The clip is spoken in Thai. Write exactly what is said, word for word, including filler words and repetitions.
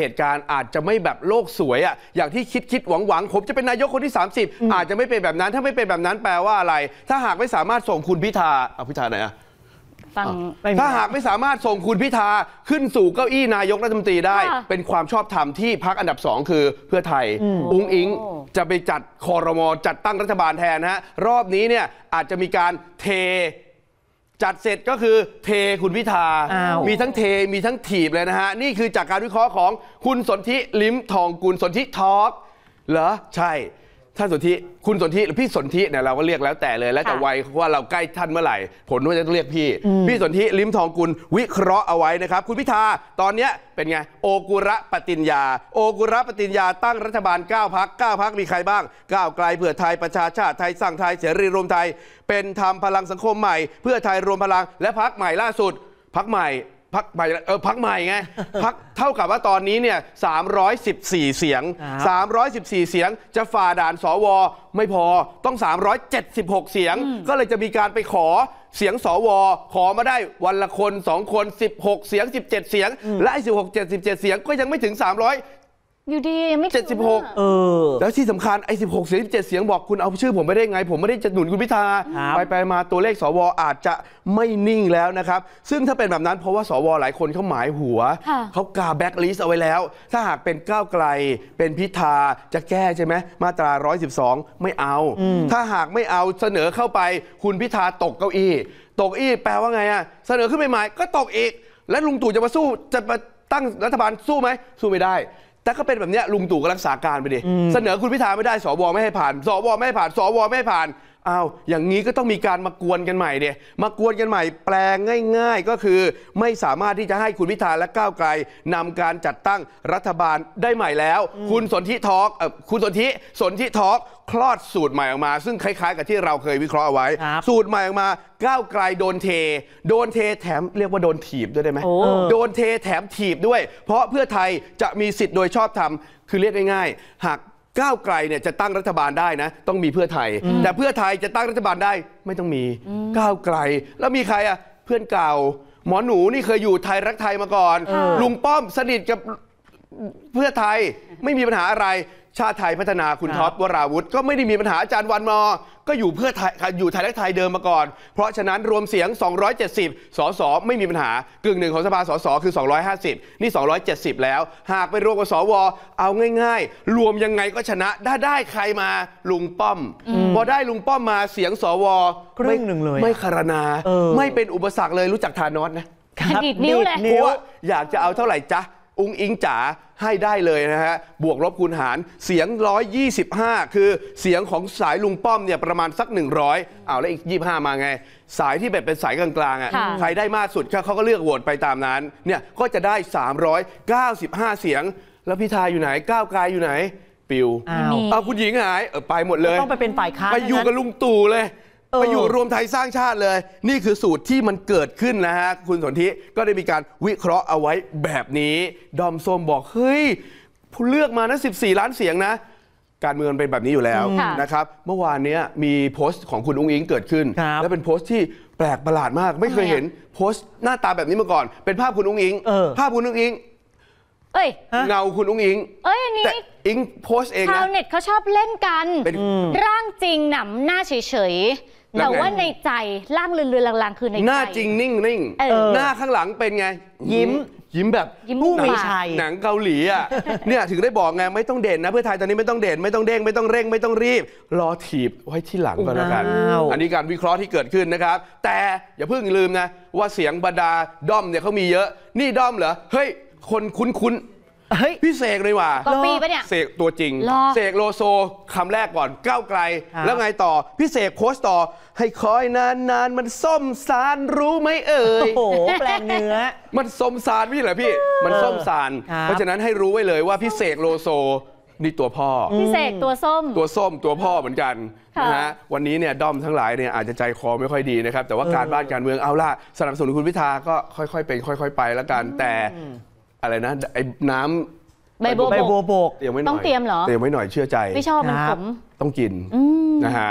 เหตุการณ์อาจจะไม่แบบโลกสวยอะอย่างที่คิดคิดหวังหวังผมจะเป็นนายกคนที่สามสิบอาจจะไม่เป็นแบบนั้นถ้าไม่เป็นแบบนั้นแปลว่าอะไรถ้าหากไม่สามารถส่งคุณพิธาเอาพิธาไหนอะถ้าหากไม่สามารถส่งคุณพิธาขึ้นสู่เก้าอี้นายกรัฐมนตรีได้เป็นความชอบธรรมที่พรรคอันดับสองคือเพื่อไทยอุ้งอิงจะไปจัดครม.จัดตั้งรัฐบาลแทนฮะรอบนี้เนี่ยอาจจะมีการเทจัดเสร็จก็คือเทคุณพิธามีทั้งเทมีทั้งถีบเลยนะฮะนี่คือจากการวิเคราะห์ของคุณสนธิลิ้มทองกุลสนธิทอล์กเหรอใช่ท่านสนธิคุณสนธิหรือพี่สนธิเนี่ยเราก็เรียกแล้วแต่เลยแล้วแต่วัยว่าเราใกล้ท่านเมื่อไหร่ผลว่าจะเรียกพี่พี่สนธิลิ้มทองกุลวิเคราะห์เอาไว้นะครับคุณพิธาตอนเนี้ยเป็นไงโอกุระปฏิญญาโอกุระปฏิญญาตั้งรัฐบาลเก้าพรรคเก้าพรรคมีใครบ้างก้าวไกลเพื่อไทยประชาชาติไทยสร้างไทยเสรีรวมไทยเป็นธรรมพลังสังคมใหม่เพื่อไทยรวมพลังและพรรคใหม่ล่าสุดพรรคใหม่พรรคใหม่เออพรรคใหม่ไงพรรคเท่ากับว่าตอนนี้เนี่ยสามร้อยสิบสี่เสียงสามร้อยสิบสี่เสียงจะฝ่าด่านสวไม่พอต้องสามร้อยเจ็ดสิบหกเสียงก็เลยจะมีการไปขอเสียงสวขอมาได้วันละคนสองคนสิบหกเสียงสิบเจ็ดเสียงและไอ้สิบหก เจ็ดสิบเจ็ดเสียงก็ยังไม่ถึงสามร้อยอยู่ดีไม่เจ็ดสิบหกเออแล้วที่สำคัญไอ้สิบหกเสียงสิบเจ็ดเสียงบอกคุณเอาชื่อผมไม่ได้ไงผมไม่ได้จะหนุนคุณพิธาไปไปมาตัวเลขสวอาจจะไม่นิ่งแล้วนะครับซึ่งถ้าเป็นแบบนั้นเพราะว่าสวหลายคนเขาหมายหัวเขากาแบ็กลิสต์เอาไว้แล้วถ้าหากเป็นก้าวไกลเป็นพิธาจะแก้ใช่ไหมมาตราหนึ่งร้อยสิบสองไม่เอาถ้าหากไม่เอาเสนอเข้าไปคุณพิธาตกเก้าอี้ตกเก้าอี้แปลว่าไงอ่ะเสนอขึ้นใหม่ๆก็ตกอีกแล้วลุงตู่จะมาสู้จะมาตั้งรัฐบาลสู้ไหมสู้ไม่ได้แต่ก็เป็นแบบนี้ลุงตู่ก็รักษาการไปดิเสนอคุณพิธาไม่ได้สวไม่ให้ผ่านสวไม่ให้ผ่านสวไม่ให้ผ่านอ้าวอย่างนี้ก็ต้องมีการมากวนกันใหม่ดิมากวนกันใหม่แปลงง่ายๆก็คือไม่สามารถที่จะให้คุณพิธาและก้าวไกลนำการจัดตั้งรัฐบาลได้ใหม่แล้วคุณสนธิทอล์กคุณสนธิสนธิทอล์กคลอดสูตรใหม่ออกมาซึ่งคล้ายๆกับที่เราเคยวิเคราะห์เอาไว้สูตรใหม่ออกมาก้าวไกลโดนเทโดนเทแถมเรียกว่าโดนถีบด้วยได้ไหมโดนเทแถมถีบด้วยเพราะเพื่อไทยจะมีสิทธิ์โดยชอบธรรมคือเรียกง่ายๆหากก้าวไกลเนี่ยจะตั้งรัฐบาลได้นะต้องมีเพื่อไทยแต่เพื่อไทยจะตั้งรัฐบาลได้ไม่ต้องมีก้าวไกลแล้วมีใครอ่ะเพื่อนเก่าหมอหนูนี่เคยอยู่ไทยรักไทยมาก่อนลุงป้อมสนิทกับเพื่อไทยไม่มีปัญหาอะไรชาติไทยพัฒนาคุณท็อปวราวุธก็ไม่ได้มีปัญหาอาจารย์วันมอก็อยู่เพื่อไทยอยู่ไทยรักไทยเดิมมาก่อนเพราะฉะนั้นรวมเสียงสองร้อยเจ็ดสิบสสไม่มีปัญหากึ่งหนึ่งของสภาสสคือสองร้อยห้าสิบนี่สองร้อยเจ็ดสิบแล้วหากไปรวมกับสวเอาง่ายๆรวมยังไงก็ชนะได้ได้ใครมาลุงป้อมพอได้ลุงป้อมมาเสียงสวไม่หนึ่งเลยไม่คารนาไม่เป็นอุปสรรคเลยรู้จักธานอสนะดีดนิ้วเลยเพราะอยากจะเอาเท่าไหร่จ๊ะอุ้งอิงจ๋าให้ได้เลยนะฮะบวกลบคูณหารเสียงหนึ่งร้อยยี่สิบห้าคือเสียงของสายลุงป้อมเนี่ยประมาณสักหนึ่งร้อยเอาแล้วอีกยี่สิบห้ามาไงสายที่แบบเป็นสายกลางๆอ่ะใครได้มากสุดเขาก็เลือกโหวตไปตามนั้นเนี่ยก็จะได้สามร้อยเก้าสิบห้าเสียงแล้วพิธาอยู่ไหนก้าวไกลอยู่ไหนปิวเอาคุณหญิงหายไปหมดเลยต้องไปเป็นฝ่ายค้านไปอยู่กับลุงตู่เลยไปอยู่รวมไทยสร้างชาติเลยนี่คือสูตรที่มันเกิดขึ้นนะฮะคุณสนธิก็ได้มีการวิเคราะห์เอาไว้แบบนี้ดอมส้มบอกเฮ้ยผู้เลือกมานะสิบสี่ล้านเสียงนะการเมืองเป็นแบบนี้อยู่แล้วนะครับเมื่อวานนี้มีโพสต์ของคุณอุ้งอิงเกิดขึ้นและเป็นโพสต์ที่แปลกประหลาดมากไม่เคยเห็นโพสต์หน้าตาแบบนี้มาก่อนเป็นภาพคุณอุ้งอิงภาพคุณอุ้งอิงเอ้ยเงาคุณอุ้งอิงเอ้ยนี่อิงโพสต์เองนะชาวเน็ตเขาชอบเล่นกันร่างจริงหนำหน้าเฉยแต่ว่าในใจล่างเลือนๆลางๆคือในใจหน้าจริงนิ่งนิ่งหน้าข้างหลังเป็นไงยิ้มยิ้มแบบผู้มีชัยหนังเกาหลีอ่ะเนี่ยถึงได้บอกไงไม่ต้องเด่นนะเพื่อไทยตอนนี้ไม่ต้องเด่นไม่ต้องเด้งไม่ต้องเร่งไม่ต้องรีบรอถีบไว้ที่หลังก่อนแล้วกันอันนี้การวิเคราะห์ที่เกิดขึ้นนะครับแต่อย่าเพิ่งลืมนะว่าเสียงบรรดาด้อมเนี่ยเขามีเยอะนี่ด้อมเหรอเฮ้ยคนคุ้นๆพี่เสกเลยว่ะก็ปีปะเนี่ยเสกตัวจริงเสกโลโซคำแรกก่อนก้าวไกลแล้วไงต่อพี่เสกโพสต์ต่อให้คอยนานๆมันส้มสารรู้ไหมเอ่ยโอ้โหแปลงเนื้อมันส้มสารพี่เหรอพี่มันส้มสารเพราะฉะนั้นให้รู้ไว้เลยว่าพี่เสกโลโซนี่ตัวพ่อพี่เสกตัวส้มตัวส้มตัวพ่อเหมือนกันนะฮะวันนี้เนี่ยด้อมทั้งหลายเนี่ยอาจจะใจคอไม่ค่อยดีนะครับแต่ว่าการบ้านการเมืองเอาล่ะสนับสนุนคุณพิธาก็ค่อยๆเป็นค่อยๆไปแล้วกันแต่อะไรนะไอ้น้ำใบโบโบกต้องเตรียมเหรอเตรียมไว้หน่อยเชื่อใจไม่ชอบมันขมต้องกินนะฮะ